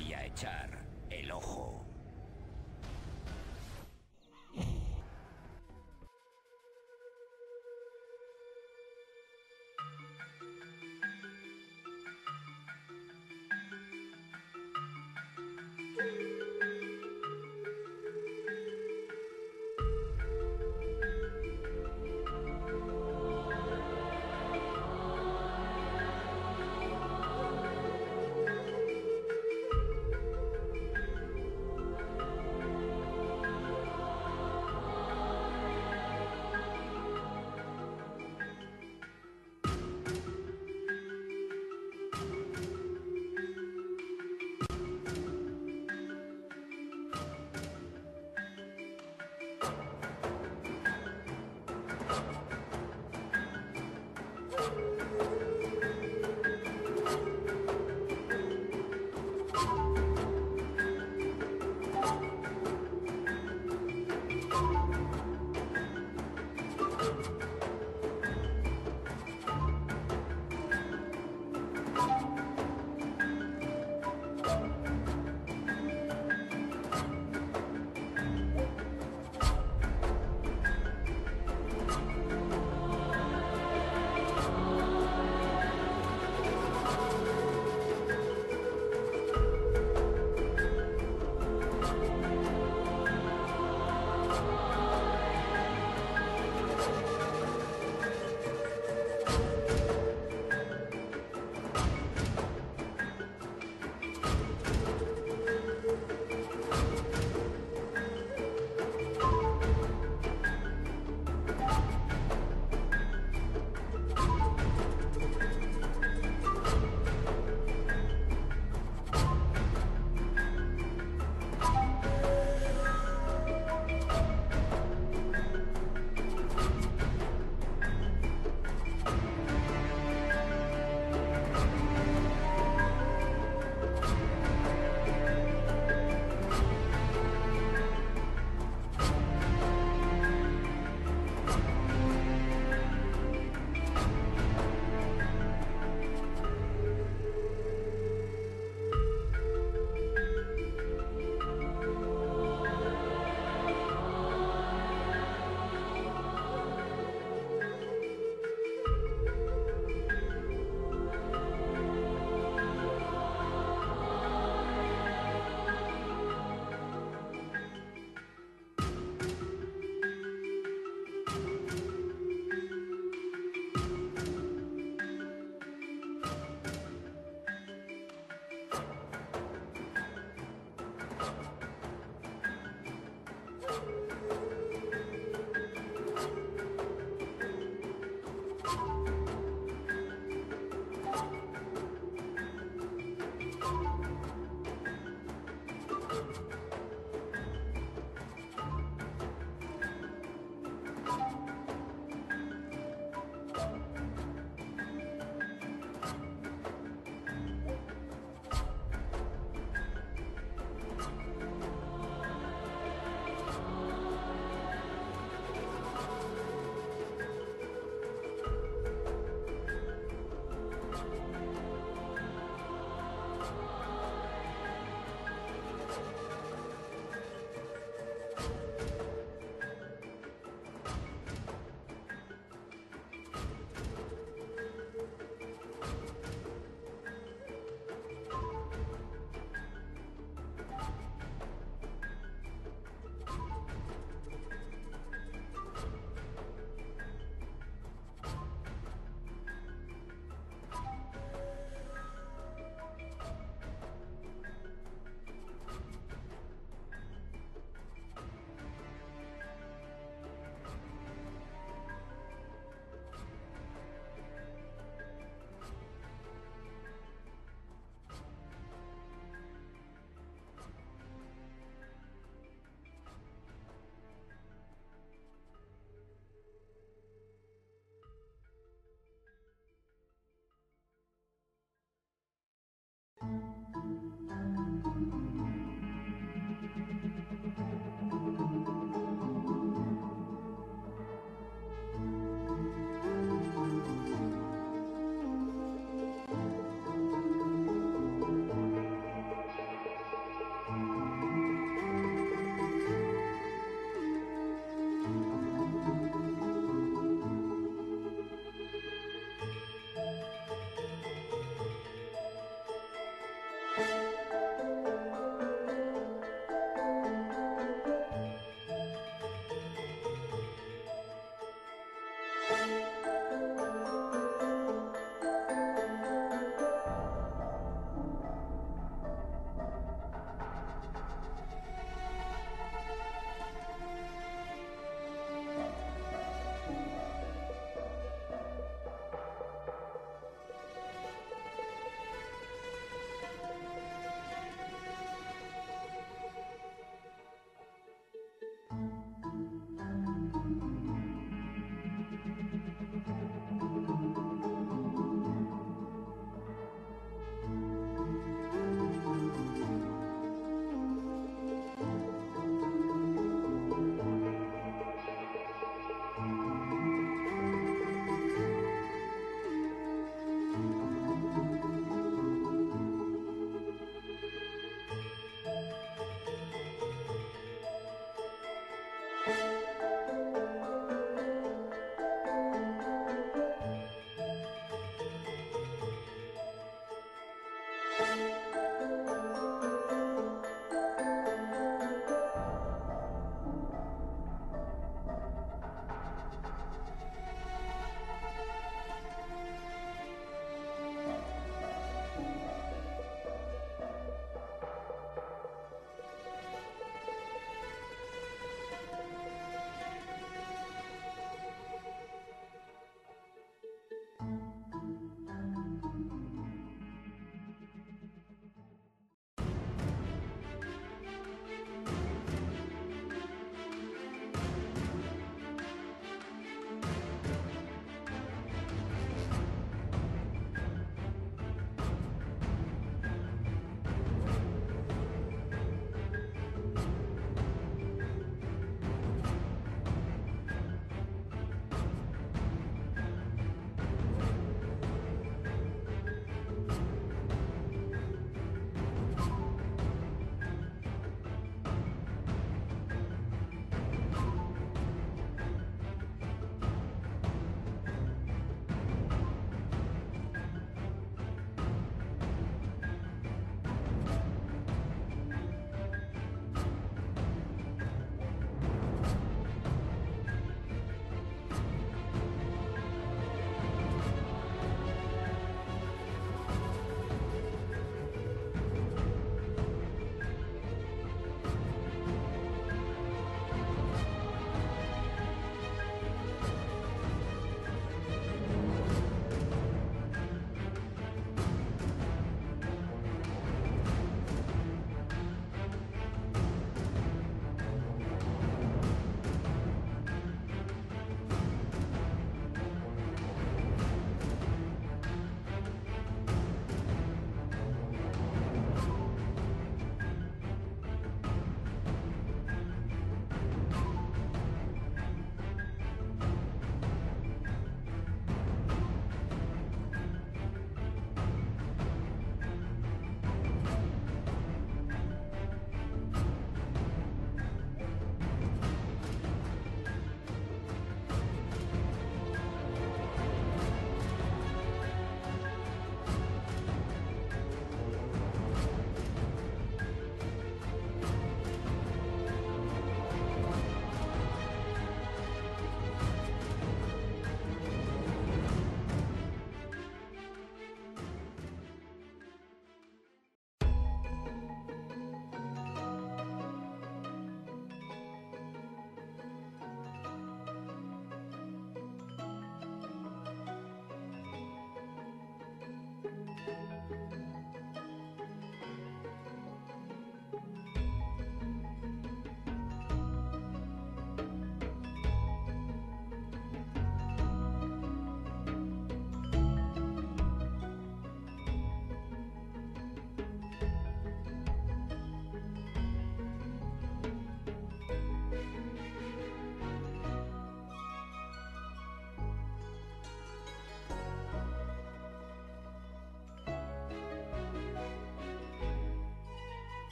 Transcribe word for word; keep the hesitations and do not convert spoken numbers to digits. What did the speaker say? voy a echar el ojo.